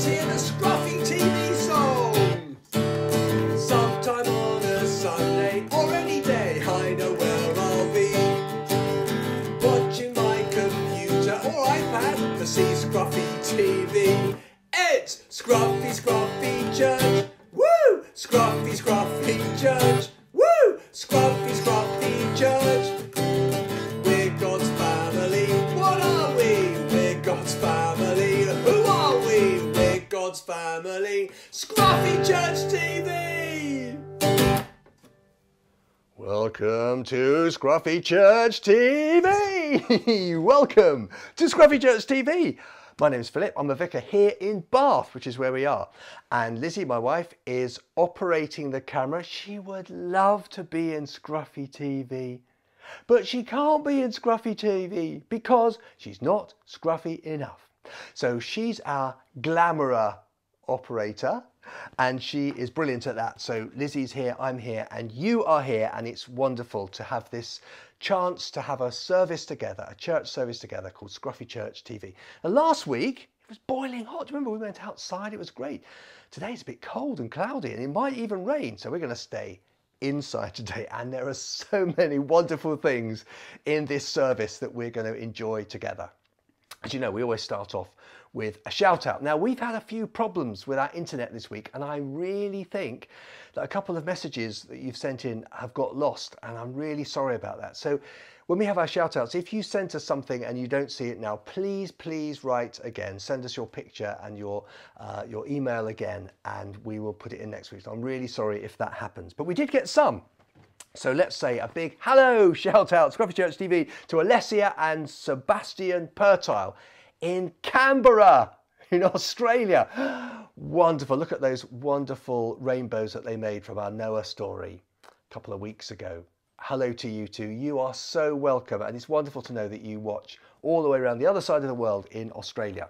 let's hear the Scruffy TV song. Sometime on a Sunday or any day, I know where I'll be, watching my computer or iPad to see Scruffy TV. It's Scruffy, Scruffy Church. Woo! Scruffy, Scruffy Church. Woo! Scruffy, Scruffy Church. Family, Scruffy Church TV! Welcome to Scruffy Church TV! Welcome to Scruffy Church TV! My name's Philip, I'm a vicar here in Bath, which is where we are. And Lizzie, my wife, is operating the camera. She would love to be in Scruffy TV, but she can't be in Scruffy TV because she's not scruffy enough. So she's our glamourer operator and she is brilliant at that. So Lizzie's here, I'm here and you are here, and it's wonderful to have this chance to have a service together, a church service together called Scruffy Church TV. And last week it was boiling hot. Do you remember we went outside? It was great. Today it's a bit cold and cloudy and it might even rain, so we're going to stay inside today, and there are so many wonderful things in this service that we're going to enjoy together. As you know, we always start off with a shout out. Now, we've had a few problems with our internet this week, and I really think that a couple of messages that you've sent in have got lost, and I'm really sorry about that. So when we have our shout outs, if you sent us something and you don't see it now, please, please write again. Send us your picture and your email again, and we will put it in next week. So I'm really sorry if that happens, but we did get some. So let's say a big hello shout out, Scruffy Church TV, to Alessia and Sebastian Pertile in Canberra, in Australia. Wonderful. Look at those wonderful rainbows that they made from our Noah story a couple of weeks ago. Hello to you two. You are so welcome. And it's wonderful to know that you watch all the way around the other side of the world in Australia.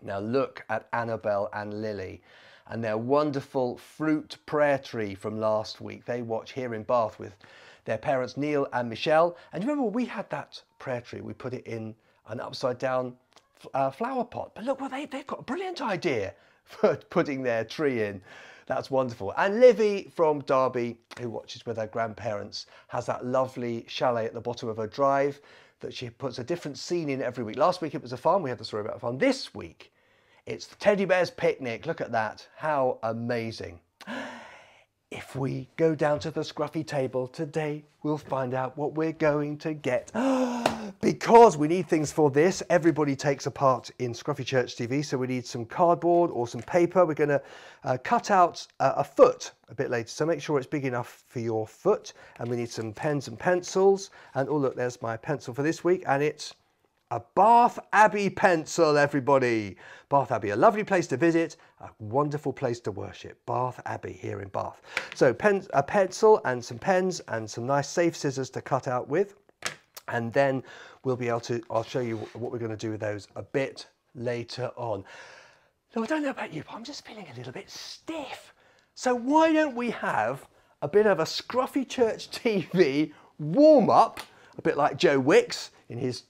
Now look at Annabelle and Lily and their wonderful fruit prayer tree from last week. They watch here in Bath with their parents, Neil and Michelle. And remember, we had that prayer tree. We put it in an upside down flower pot. But look, well, they've got a brilliant idea for putting their tree in. That's wonderful. And Livy from Derby, who watches with her grandparents, has that lovely chalet at the bottom of her drive that she puts a different scene in every week. Last week it was a farm. We had the story about a farm. This week, it's the teddy bear's picnic. Look at that. How amazing. If we go down to the scruffy table today, we'll find out what we're going to get. Because we need things for this. Everybody takes a part in Scruffy Church TV. So we need some cardboard or some paper. We're going to cut out a foot a bit later. So make sure it's big enough for your foot. And we need some pens and pencils. And oh, look, there's my pencil for this week. And it's a Bath Abbey pencil, everybody. Bath Abbey, a lovely place to visit, a wonderful place to worship. Bath Abbey here in Bath. So a pencil and some pens and some nice safe scissors to cut out with. And then we'll be able to, I'll show you what we're going to do with those a bit later on. Now, I don't know about you, but I'm just feeling a little bit stiff. So why don't we have a bit of a Scruffy Church TV warm-up, a bit like Joe Wicks in his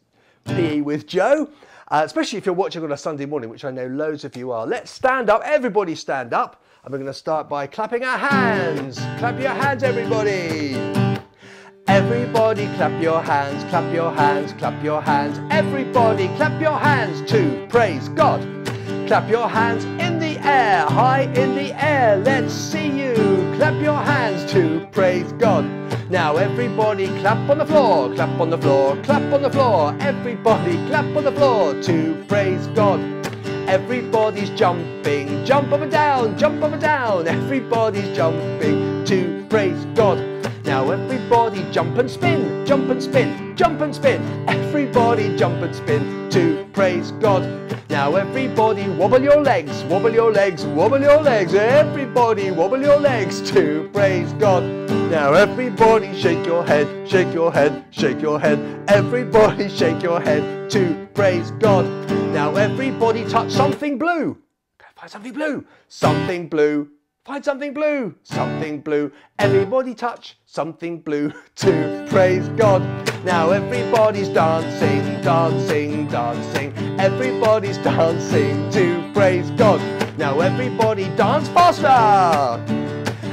PE with Joe, especially if you're watching on a Sunday morning, which I know loads of you are. Let's stand up, everybody stand up, and we're going to start by clapping our hands. Clap your hands, everybody. Everybody clap your hands, clap your hands, clap your hands. Everybody clap your hands to praise God. Clap your hands in the air, high in the air, let's see you. Clap your hands to praise God. Now everybody clap on the floor, clap on the floor, clap on the floor. Everybody clap on the floor to praise God. Everybody's jumping, jump up and down, jump up and down. Everybody's jumping to praise God. Now everybody jump and spin, jump and spin, jump and spin. Everybody jump and spin to praise God. Now everybody wobble your legs, wobble your legs, wobble your legs. Everybody wobble your legs to praise God. Now everybody shake your head, shake your head, shake your head. Everybody shake your head to praise God. Now everybody touch something blue. Go find something blue. Something blue. Find something blue. Something blue. Everybody touch something blue to praise God. Now everybody's dancing, dancing, dancing. Everybody's dancing to praise God. Now everybody dance faster!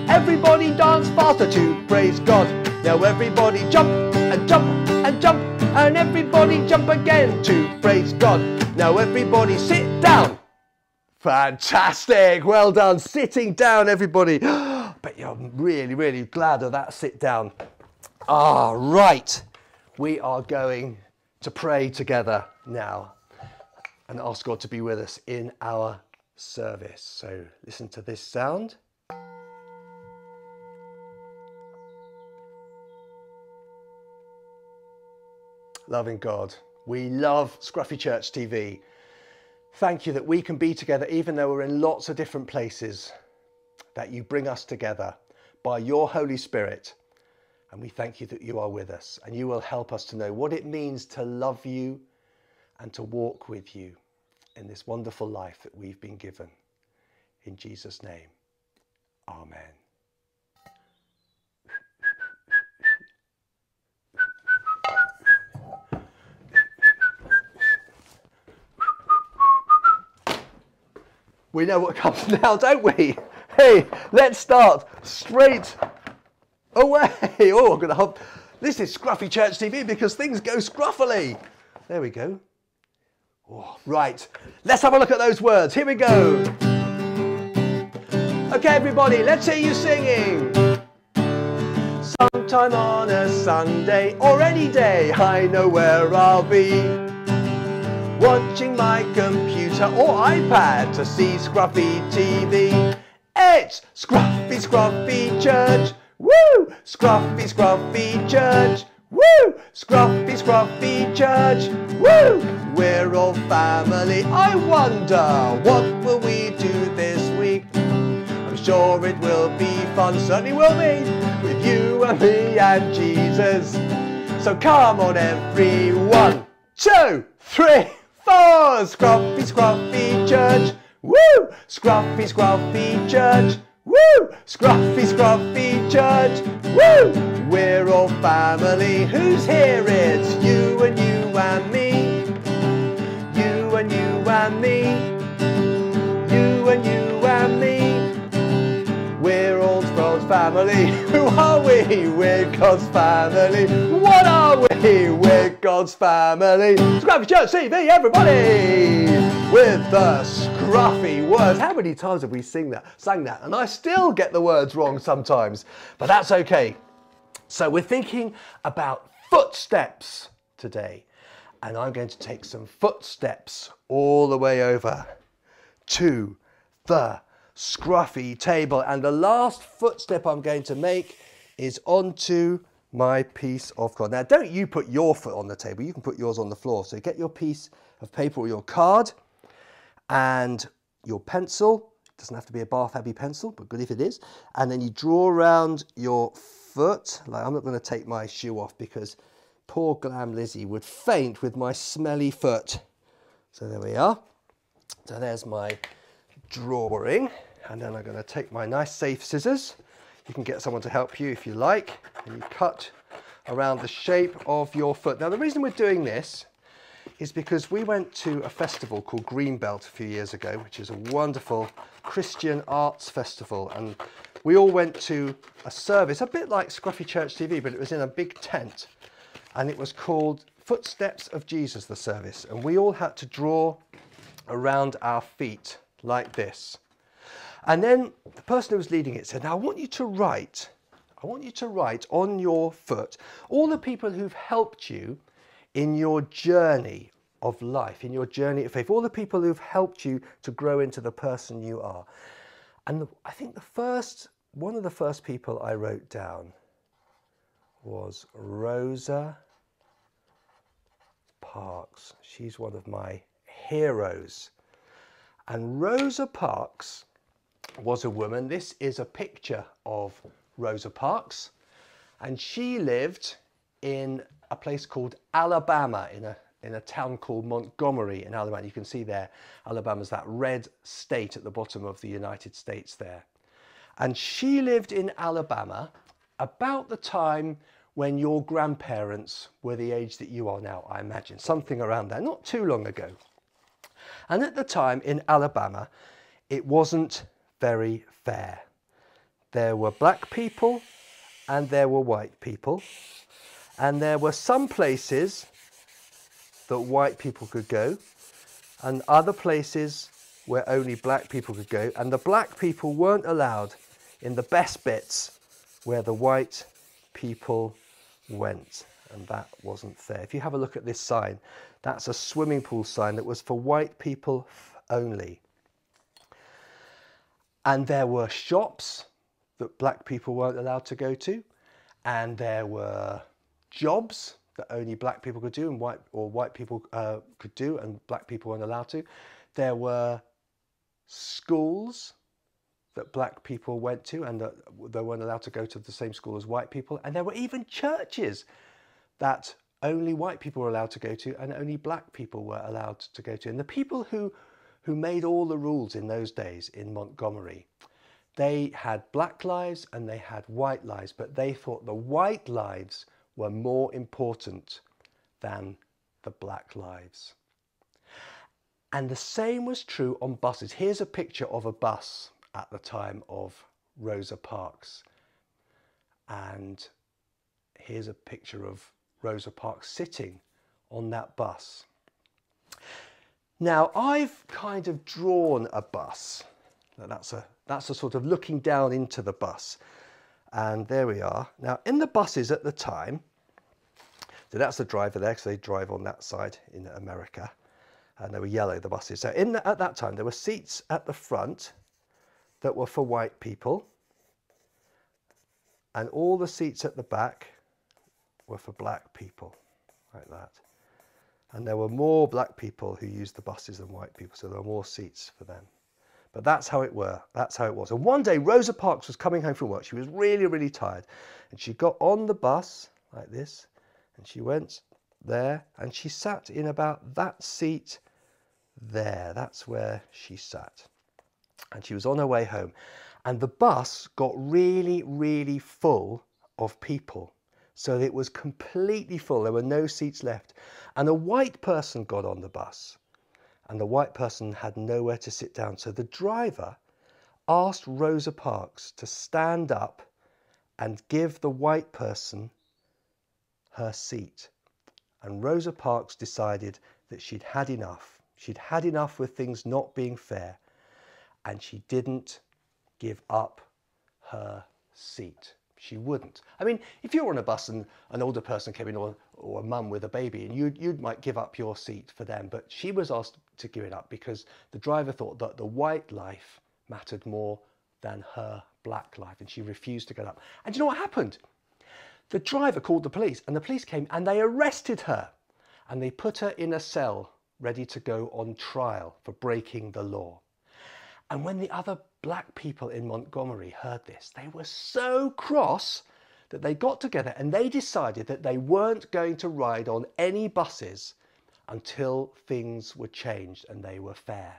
Everybody dance faster to praise God. Now everybody jump and jump and jump, and everybody jump again to praise God. Now everybody sit down. Fantastic, well done. Sitting down, everybody. Bet you're really, really glad of that sit down. All right, we are going to pray together now and ask God to be with us in our service. So listen to this sound. Loving God, we love Scruffy Church TV. Thank you that we can be together even though we're in lots of different places, that you bring us together by your Holy Spirit. And we thank you that you are with us and you will help us to know what it means to love you and to walk with you in this wonderful life that we've been given. In Jesus' name, amen. We know what comes now, don't we? Hey, let's start straight away. Oh, I'm going to hop. This is Scruffy Church TV because things go scruffily. There we go. Oh, right, let's have a look at those words. Here we go. Okay, everybody, let's hear you singing. Sometime on a Sunday or any day, I know where I'll be. Watching my computer or iPad to see Scruffy TV. It's Scruffy, Scruffy Church. Woo! Scruffy, Scruffy Church. Woo! Scruffy, Scruffy Church. Woo! We're all family. I wonder what will we do this week? I'm sure it will be fun. Certainly will be. With you and me and Jesus. So come on everyone. 2, 3, 4, Scruffy, Scruffy Church, woo! Scruffy, Scruffy Church, woo! Scruffy, Scruffy Church, woo! We're all family. Who's here? It's you and you and me. You and you and me. You and you and me. We're all God's family. Who are we? We're God's family. What are we? We're God's family. Scruffy Church TV, everybody! With the scruffy words. How many times have we sang that? And I still get the words wrong sometimes, but that's okay. So we're thinking about footsteps today. And I'm going to take some footsteps all the way over to the scruffy table, and the last footstep I'm going to make is onto my piece of card. Now don't you put your foot on the table, you can put yours on the floor. So get your piece of paper or your card and your pencil. It doesn't have to be a Bath Abbey pencil, but good if it is. And then you draw around your foot. Like, I'm not going to take my shoe off because poor Glam Lizzie would faint with my smelly foot. So there we are. So there's my drawing, and then I'm going to take my nice safe scissors. You can get someone to help you if you like, and you cut around the shape of your foot. Now the reason we're doing this is because we went to a festival called Greenbelt a few years ago, which is a wonderful Christian arts festival, and we all went to a service a bit like Scruffy Church TV, but it was in a big tent, and it was called Footsteps of Jesus, the service, and we all had to draw around our feet like this. And then the person who was leading it said, now I want you to write on your foot all the people who've helped you in your journey of life, in your journey of faith, all the people who've helped you to grow into the person you are. And I think one of the first people I wrote down was Rosa Parks. She's one of my heroes. And Rosa Parks was a woman. This is a picture of Rosa Parks. And she lived in a place called Alabama, in a town called Montgomery in Alabama. You can see there, Alabama's that red state at the bottom of the United States there. And she lived in Alabama about the time when your grandparents were the age that you are now, I imagine. Something around there, not too long ago. And at the time in Alabama, It wasn't very fair. There were black people and there were white people, and there were some places that white people could go and other places where only black people could go, and the black people weren't allowed in the best bits where the white people went, and that wasn't fair. If you have a look at this sign, that's a swimming pool sign that was for white people only. And there were shops that black people weren't allowed to go to, and there were jobs that only black people could do and white people could do and black people weren't allowed to. There were schools that black people went to and that they weren't allowed to go to the same school as white people. And there were even churches that only white people were allowed to go to and only black people were allowed to go to. And the people who made all the rules in those days in Montgomery, they had black lives and they had white lives, but they thought the white lives were more important than the black lives. And the same was true on buses. Here's a picture of a bus at the time of Rosa Parks. And here's a picture of Rosa Parks sitting on that bus. Now, I've kind of drawn a bus. Now, that's a sort of looking down into the bus. And there we are. Now, in the buses at the time, so that's the driver there, because they drive on that side in America. And they were yellow, the buses. So at that time, there were seats at the front that were for white people. And all the seats at the back were for black people, like that. And there were more black people who used the buses than white people, so there were more seats for them. But that's how it were. That's how it was. And one day, Rosa Parks was coming home from work. She was really, really tired. And she got on the bus like this, and she went there, and she sat in about that seat there. That's where she sat. And she was on her way home. And the bus got really, really full of people. So it was completely full. There were no seats left. And a white person got on the bus. And the white person had nowhere to sit down. So the driver asked Rosa Parks to stand up and give the white person her seat. And Rosa Parks decided that she'd had enough. She'd had enough with things not being fair. And she didn't give up her seat. She wouldn't. I mean, if you were on a bus and an older person came in, or a mum with a baby, and you might give up your seat for them, but she was asked to give it up because the driver thought that the white life mattered more than her black life, and she refused to get up. And do you know what happened? The driver called the police, and the police came and they arrested her, and they put her in a cell ready to go on trial for breaking the law. And when the other black people in Montgomery heard this, they were so cross that they got together and they decided that they weren't going to ride on any buses until things were changed and they were fair.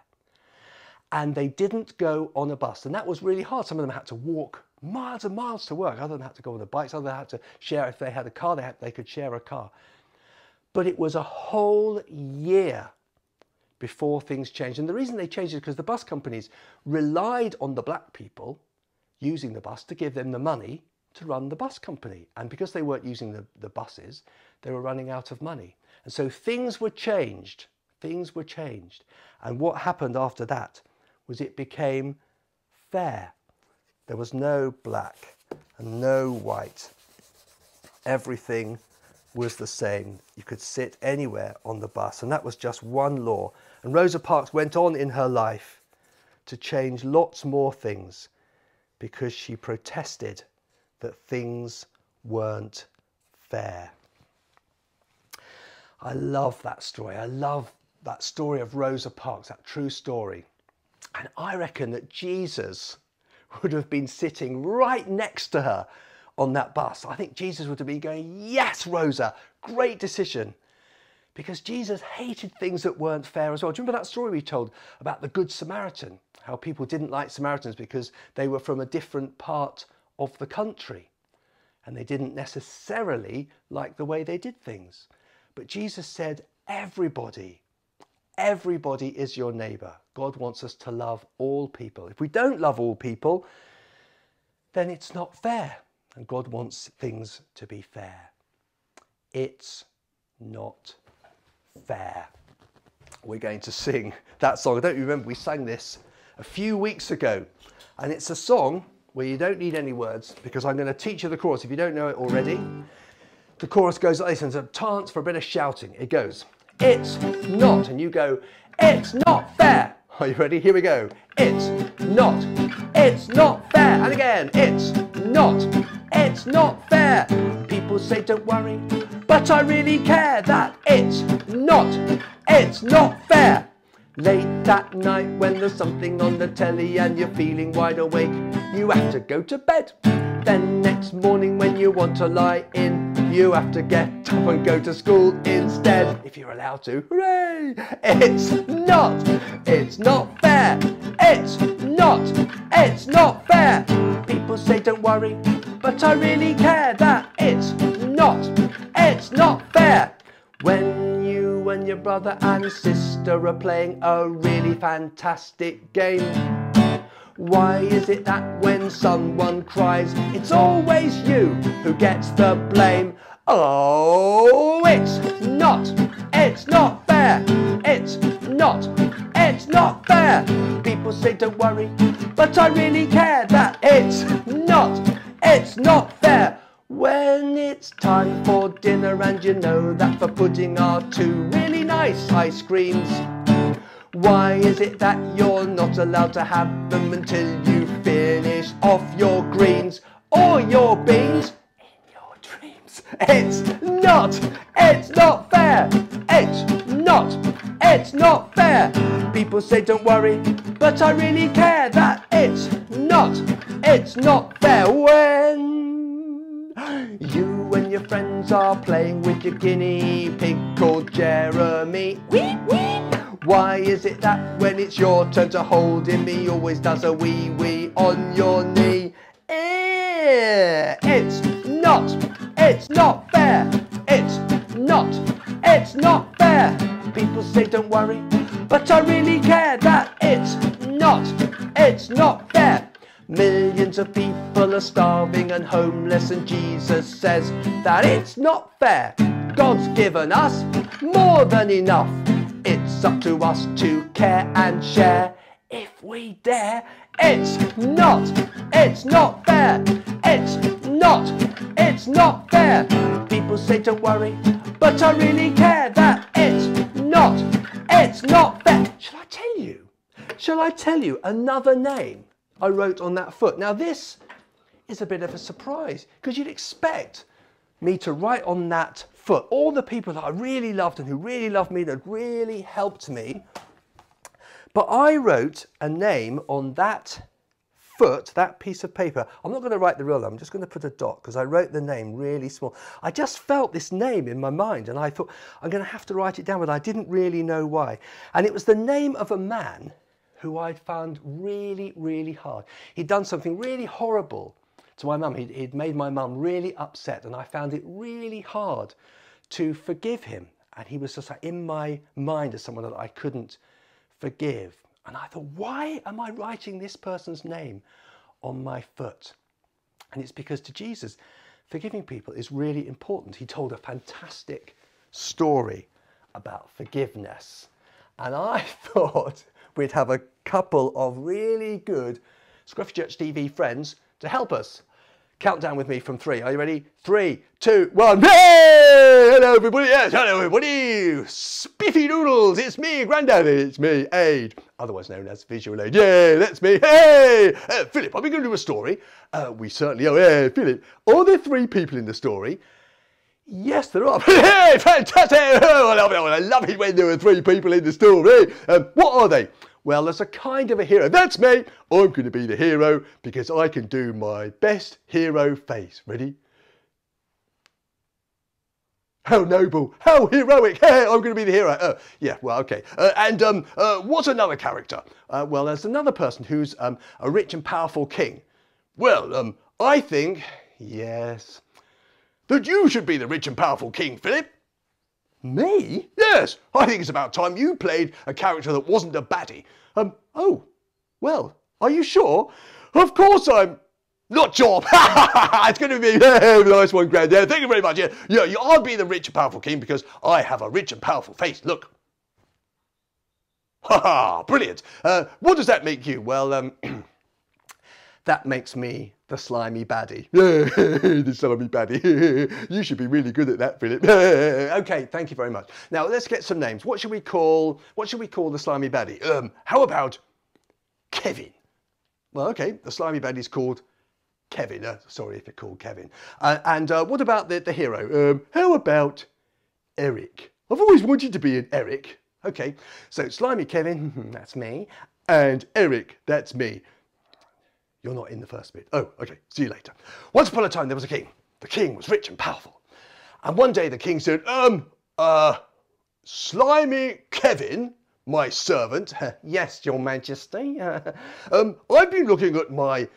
And they didn't go on a bus, and that was really hard. Some of them had to walk miles and miles to work, other than had to go on the bikes, other than had to share, if they had a car, they could share a car. But it was a whole year before things changed. And the reason they changed is because the bus companies relied on the black people using the bus to give them the money to run the bus company. And because they weren't using the buses, they were running out of money. And so things were changed. Things were changed. And what happened after that was it became fair. There was no black and no white. Everything was the same. You could sit anywhere on the bus, and that was just one law. And Rosa Parks went on in her life to change lots more things because she protested that things weren't fair. I love that story. I love that story of Rosa Parks, that true story. And I reckon that Jesus would have been sitting right next to her on that bus. I think Jesus would have been going, yes, Rosa, great decision. Because Jesus hated things that weren't fair as well. Do you remember that story we told about the Good Samaritan? How people didn't like Samaritans because they were from a different part of the country. And they didn't necessarily like the way they did things. But Jesus said, everybody, Everybody is your neighbour. God wants us to love all people. If we don't love all people, then it's not fair. And God wants things to be fair. It's not fair. We're going to sing that song. I don't remember, we sang this a few weeks ago. And it's a song where you don't need any words, because I'm going to teach you the chorus if you don't know it already. The chorus goes like this, and it's a chance for a bit of shouting. It goes, it's not, and you go, it's not fair. Are you ready? Here we go. It's not fair. And again, it's not fair. People say don't worry, but I really care that it's not fair. Late that night when there's something on the telly and you're feeling wide awake, you have to go to bed. Then next morning when you want to lie in, you have to get up and go to school instead, if you're allowed to. Hooray! It's not fair. It's not fair. People say don't worry, but I really care that it's not fair. When you and your brother and sister are playing a really fantastic game, why is it that when someone cries, it's always you who gets the blame? Oh, it's not fair. It's not fair. People say don't worry, but I really care that it's not fair. When it's time for dinner and you know that for pudding are two really nice ice creams, why is it that you're not allowed to have them until you finish off your greens or your beans in your dreams? It's not fair. It's not fair. People say don't worry, but I really care that it's not fair. When you and your friends are playing with your guinea pig called Jeremy, wee wee, why is it that when it's your turn to hold him, he always does a wee-wee on your knee? It's not fair. It's not fair. People say don't worry, but I really care that it's not fair. Millions of people are starving and homeless, and Jesus says that it's not fair. God's given us more than enough. It's up to us to care and share if we dare. It's not fair. It's not fair. People say don't worry, but I really care that it's not fair. Shall I tell you? Shall I tell you another name I wrote on that foot? Now this is a bit of a surprise, because you'd expect me to write on that for all the people that I really loved and who really loved me, that really helped me. But I wrote a name on that foot, that piece of paper. I'm not going to write the real name, I'm just going to put a dot, because I wrote the name really small. I just felt this name in my mind and I thought, I'm going to have to write it down, but I didn't really know why. And it was the name of a man who I'd found really, really hard. He'd done something really horrible to my mum. He'd made my mum really upset, and I found it really hard to forgive him. And he was just like in my mind as someone that I couldn't forgive. And I thought, why am I writing this person's name on my foot? And it's because to Jesus, forgiving people is really important. He told a fantastic story about forgiveness. And I thought we'd have a couple of really good Scruffy Church TV friends to help us. Count down with me from 3. Are you ready? 3, 2, 1. Hey! Hello, everybody. Yes, hello, everybody. Spiffy Noodles. It's me, Grandaddy. It's me, Aid, otherwise known as Visual Aid. Yeah, that's me. Hey, Philip, are we going to do a story? We certainly are. Hey, Philip, are there 3 people in the story? Yes, there are. Hey, fantastic. Oh, I love it. I love it when there are 3 people in the story. What are they? Well, there's a kind of a hero. That's me. I'm going to be the hero because I can do my best hero face. Ready? How noble. How heroic. Hey, I'm going to be the hero. Yeah, well, okay. What's another character? Well, there's another person who's a rich and powerful king. Well, I think, yes, that you should be the rich and powerful king, Philip. Me? Yes, I think it's about time you played a character that wasn't a baddie. Oh, well, are you sure? Of course I'm not sure. It's going to be a nice one, Grand. Yeah, thank you very much. Yeah, I'll be the rich and powerful king because I have a rich and powerful face. Look. Ha ha, brilliant. What does that make you? Well, that makes me the slimy baddie. The slimy baddie. You should be really good at that, Philip. Okay, thank you very much. Now let's get some names. What should we call the slimy baddie? How about Kevin? Well, okay, the slimy baddie's called Kevin. Sorry if it's called Kevin. And what about the hero? How about Eric? I've always wanted to be an Eric. Okay, so slimy Kevin, that's me, and Eric, that's me. You're not in the first bit. Oh, okay, see you later. Once upon a time, there was a king. The king was rich and powerful. And one day the king said, slimy Kevin, my servant. Yes, your majesty. I've been looking at my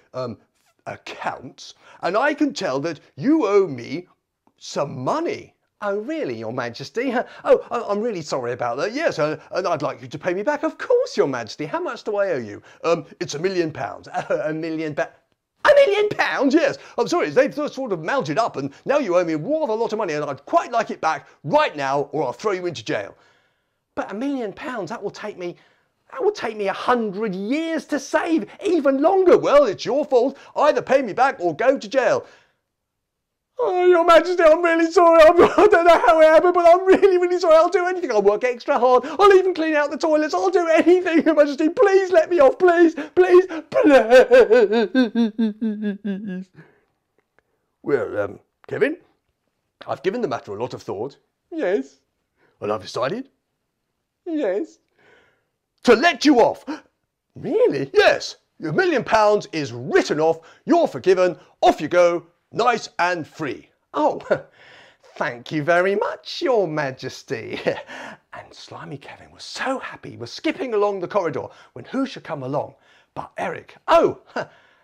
accounts, and I can tell that you owe me some money. Oh, really, your majesty? Oh, I'm really sorry about that. Yes, and I'd like you to pay me back. Of course, your majesty. How much do I owe you? It's £1 million. £1 million? Yes. I'm sorry, they've sort of mounted up and now you owe me rather a lot of money and I'd quite like it back right now or I'll throw you into jail. But £1 million, that will take me 100 years to save, even longer. Well, it's your fault. Either pay me back or go to jail. Oh, your majesty, I'm really sorry. I don't know how it happened, but I'm really, really sorry. I'll do anything. I'll work extra hard. I'll even clean out the toilets. I'll do anything, your majesty. Please let me off. Please, please, please. Well, Kevin, I've given the matter a lot of thought. Yes. And I've decided. Yes. To let you off. Really? Yes. Your £1 million is written off. You're forgiven. Off you go. Nice and free. Oh, thank you very much, your majesty. And slimy Kevin was so happy, he was skipping along the corridor when who should come along but Eric. Oh,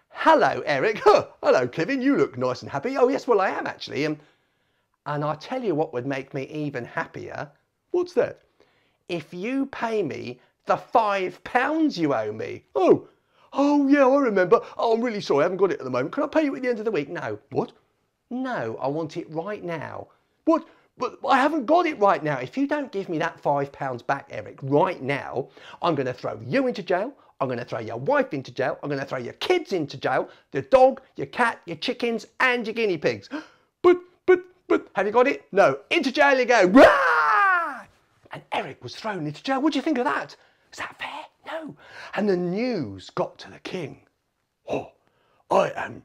hello, Eric. Hello, Kevin. You look nice and happy. Oh, yes, well, I am actually. And I tell you what would make me even happier. What's that? If you pay me the £5 you owe me. Oh, yeah, I remember. Oh, I'm really sorry. I haven't got it at the moment. Can I pay you at the end of the week? No. What? No, I want it right now. What? But I haven't got it right now. If you don't give me that £5 back, Eric, right now, I'm going to throw you into jail. I'm going to throw your wife into jail. I'm going to throw your kids into jail. The dog, your cat, your chickens and your guinea pigs. But, have you got it? No. Into jail you go. Rah! And Eric was thrown into jail. What do you think of that? Is that fair? No. And the news got to the king. Oh, I am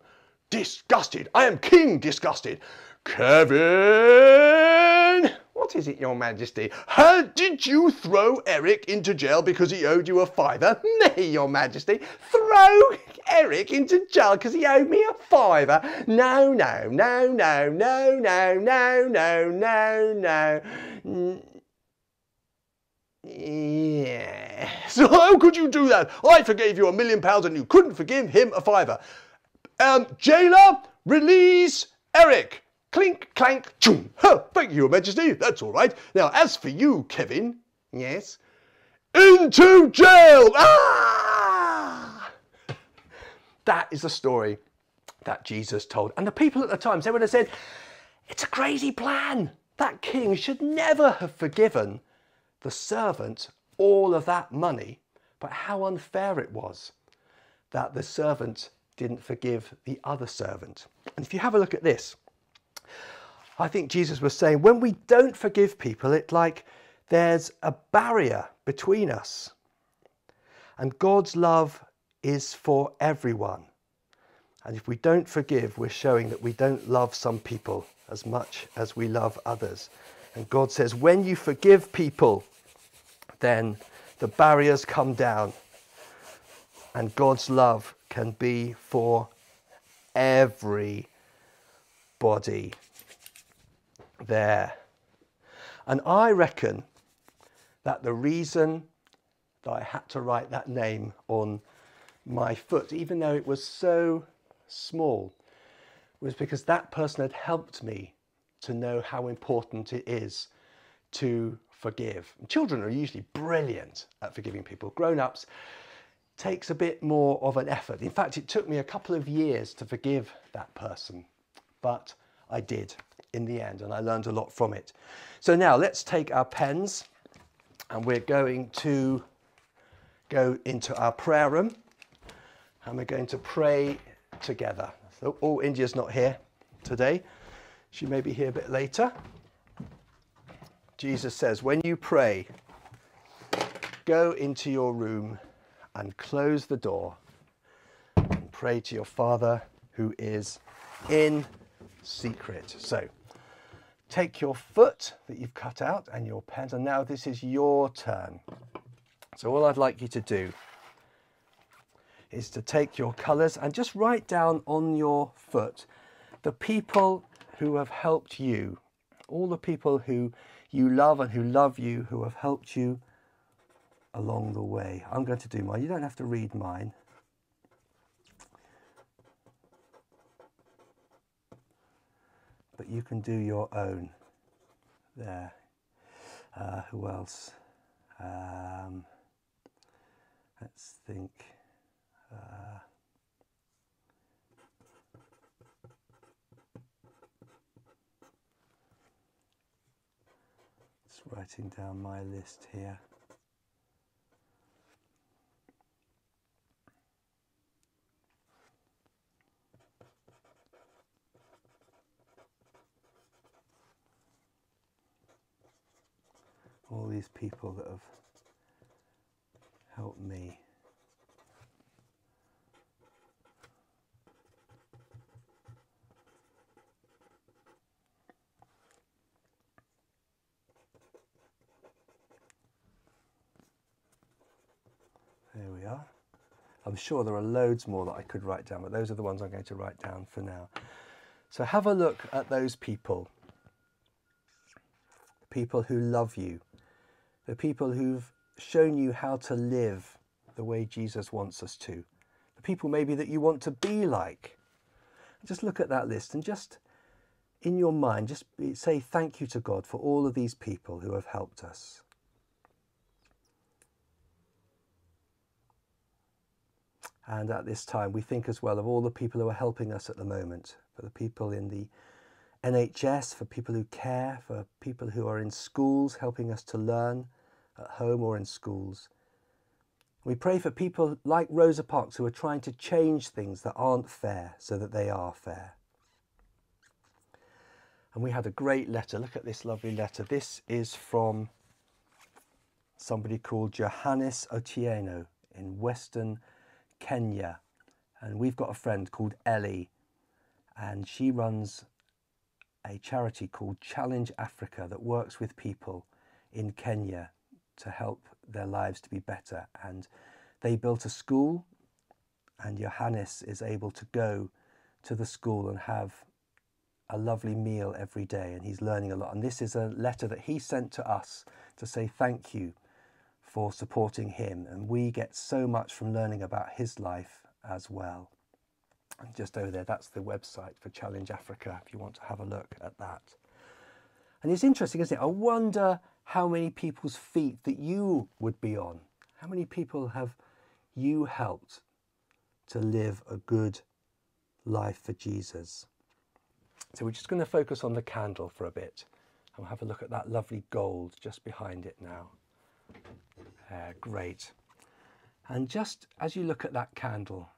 disgusted. I am king disgusted. Kevin! What is it, your majesty? How did you throw Eric into jail because he owed you a £5? Me, your majesty, throw Eric into jail because he owed me a £5? No, no, no, no, no, no, no, no, no, no. Yeah. So how could you do that? I forgave you £1 million and you couldn't forgive him a £5. Jailer, release Eric. Clink, clank, choom. Oh, thank you, your majesty. That's all right. Now, as for you, Kevin. Yes? Into jail! Ah! That is the story that Jesus told. And the people at the time, they would have said, it's a crazy plan. That king should never have forgiven the servant all of that money, but how unfair it was that the servant didn't forgive the other servant. And if you have a look at this, I think Jesus was saying, when we don't forgive people, it's like there's a barrier between us. And God's love is for everyone. And if we don't forgive, we're showing that we don't love some people as much as we love others. And God says, when you forgive people, then the barriers come down and God's love can be for everybody there. And I reckon that the reason that I had to write that name on my foot, even though it was so small, was because that person had helped me to know how important it is to forgive. And children are usually brilliant at forgiving people. Grown-ups takes a bit more of an effort. In fact, it took me a couple of years to forgive that person, but I did in the end, and I learned a lot from it. So now let's take our pens and we're going to go into our prayer room and we're going to pray together. So, oh, India's not here today. She may be here a bit later. Jesus says, when you pray, go into your room and close the door and pray to your Father who is in secret. So take your foot that you've cut out and your pen, and now this is your turn. So all I'd like you to do is to take your colours and just write down on your foot the people who have helped you, all the people who you love and who love you, who have helped you along the way. I'm going to do mine. You don't have to read mine. But you can do your own. There. Who else? Let's think. Just writing down my list here. All these people that have helped me. There we are. I'm sure there are loads more that I could write down, but those are the ones I'm going to write down for now. So have a look at those people. People who love you. The people who've shown you how to live the way Jesus wants us to. The people maybe that you want to be like. Just look at that list and just in your mind, just say thank you to God for all of these people who have helped us. And at this time, we think as well of all the people who are helping us at the moment, for the people in the NHS, for people who care, for people who are in schools helping us to learn at home or in schools. We pray for people like Rosa Parks who are trying to change things that aren't fair so that they are fair. And we had a great letter. Look at this lovely letter. This is from somebody called Johannes Otieno in Western Kenya. And we've got a friend called Ellie and she runs a charity called Challenge Africa that works with people in Kenya to help their lives to be better. And they built a school and Johannes is able to go to the school and have a lovely meal every day. And he's learning a lot. And this is a letter that he sent to us to say thank you for supporting him. And we get so much from learning about his life as well. And just over there, that's the website for Challenge Africa, if you want to have a look at that. And it's interesting, isn't it? I wonder how many people's feet that you would be on. How many people have you helped to live a good life for Jesus? So we're just going to focus on the candle for a bit. And we'll have a look at that lovely gold just behind it now. Great. And just as you look at that candle,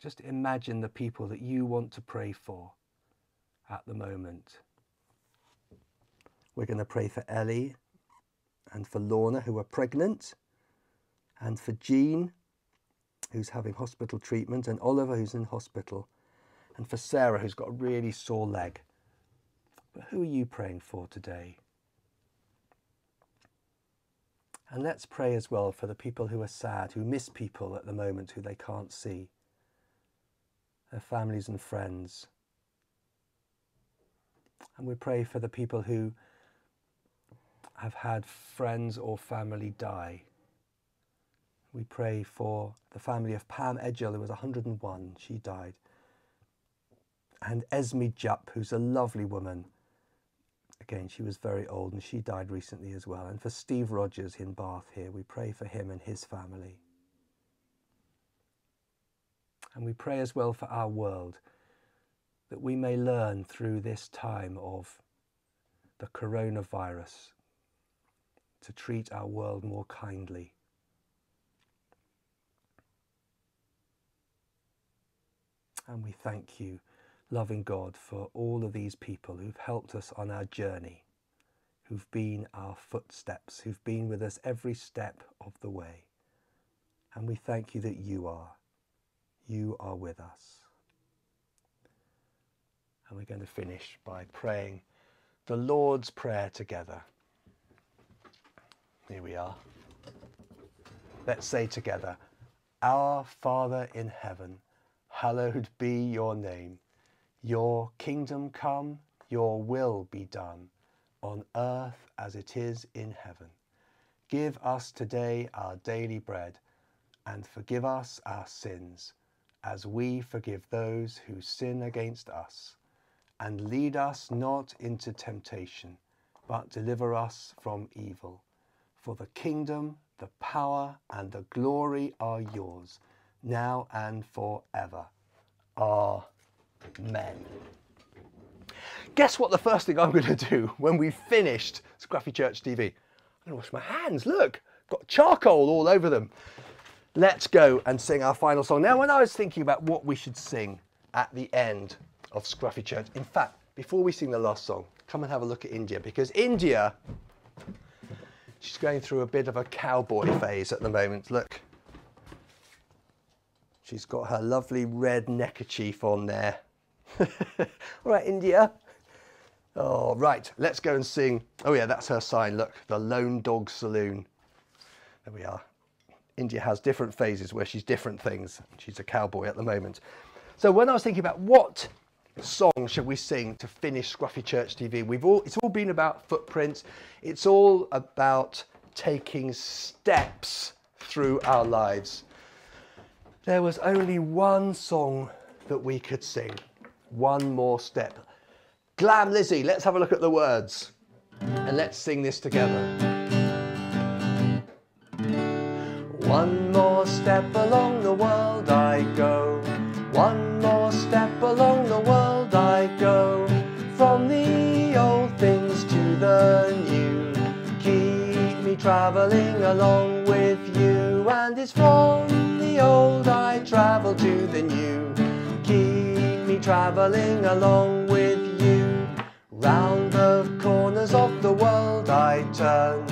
just imagine the people that you want to pray for at the moment. We're going to pray for Ellie and for Lorna, who are pregnant, and for Jean, who's having hospital treatment, and Oliver, who's in hospital, and for Sarah, who's got a really sore leg. But who are you praying for today? And let's pray as well for the people who are sad, who miss people at the moment, who they can't see. Their families and friends. And we pray for the people who have had friends or family die. We pray for the family of Pam Edgell, who was 101, she died. And Esme Jupp, who's a lovely woman Again, she was very old and she died recently as well. And for Steve Rogers in Bath here, we pray for him and his family. And we pray as well for our world, that we may learn through this time of the coronavirus to treat our world more kindly. And we thank you, loving God, for all of these people who've helped us on our journey, who've been our footsteps, who've been with us every step of the way. And we thank you that you are with us. And we're going to finish by praying the Lord's Prayer together. Here we are. Let's say together, Our Father in heaven, hallowed be your name. Your kingdom come, your will be done, on earth as it is in heaven. Give us today our daily bread, and forgive us our sins, as we forgive those who sin against us. And lead us not into temptation, but deliver us from evil. For the kingdom, the power, and the glory are yours, now and forever. Amen. Guess what the first thing I'm going to do when we've finished Scruffy Church TV? I'm going to wash my hands. Look, got charcoal all over them. Let's go and sing our final song. Now, when I was thinking about what we should sing at the end of Scruffy Church, in fact, before we sing the last song, come and have a look at India, because India, she's going through a bit of a cowboy phase at the moment. Look, she's got her lovely red neckerchief on there. All right, India. Oh, right, let's go and sing. Oh yeah, that's her sign, look, the Lone Dog Saloon. There we are. India has different phases where she's different things. She's a cowboy at the moment. So when I was thinking about what song should we sing to finish Scruffy Church TV, it's all been about footprints. It's all about taking steps through our lives. There was only one song that we could sing. One more step. Glam Lizzie, let's have a look at the words and let's sing this together. One more step along the world I go, one more step along the world I go, from the old things to the new, keep me travelling along with you, and it's from the old I travel to the new, keep me travelling along with you, round the corners of the world I turn,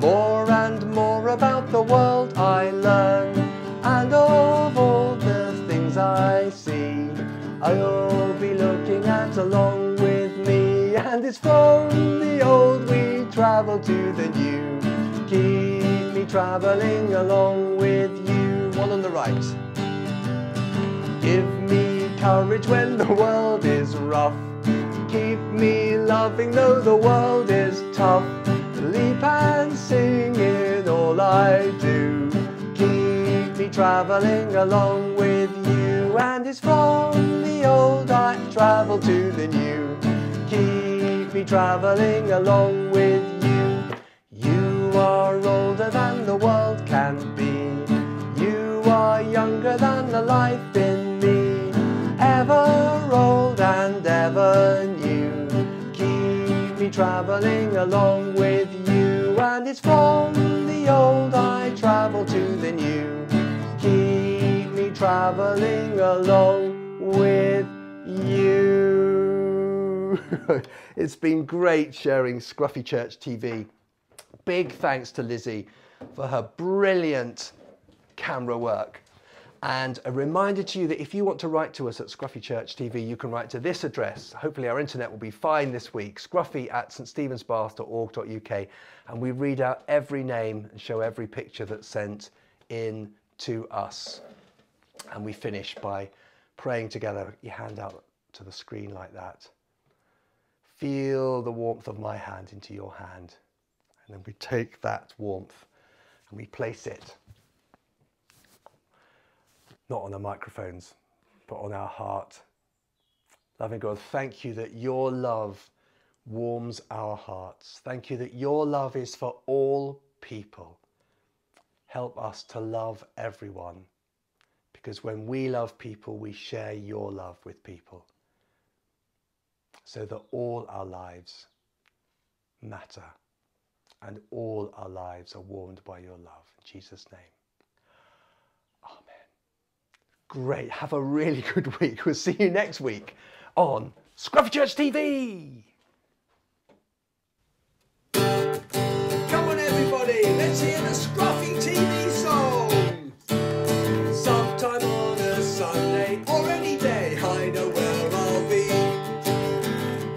more and more about the world I learn, and of all the things I see, I'll be looking at along with me, and it's from the old we travel to the new, keep me travelling along with you. One on the right. Give me courage when the world is rough, keep me loving though the world is tough, leap and sing in all I do, keep me travelling along with you, and it's from the old I travel to the new, keep me travelling along with you. You are older than the world can be, you are younger than the life in me, ever old and ever new, travelling along with you, and it's from the old I travel to the new, keep me travelling along with you. It's been great sharing Scruffy Church TV. Big thanks to Lizzie for her brilliant camera work. And a reminder to you that if you want to write to us at Scruffy Church TV, you can write to this address. Hopefully our internet will be fine this week, scruffy@ststephen'sbath.org.uk, and we read out every name and show every picture that's sent in to us. And we finish by praying together. Your hand out to the screen like that. Feel the warmth of my hand into your hand. And then we take that warmth and we place it not on the microphones, but on our heart. Loving God, thank you that your love warms our hearts. Thank you that your love is for all people. Help us to love everyone, because when we love people, we share your love with people, so that all our lives matter and all our lives are warmed by your love. In Jesus' name. Amen. Great. Have a really good week. We'll see you next week on Scruffy Church TV. Come on, everybody. Let's hear the Scruffy TV song. Sometime on a Sunday or any day, I know where I'll be.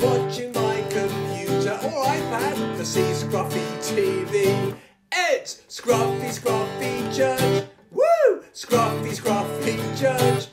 Watching my computer or iPad to see Scruffy TV. It's Scruffy Church. Woo! Scruffy Church.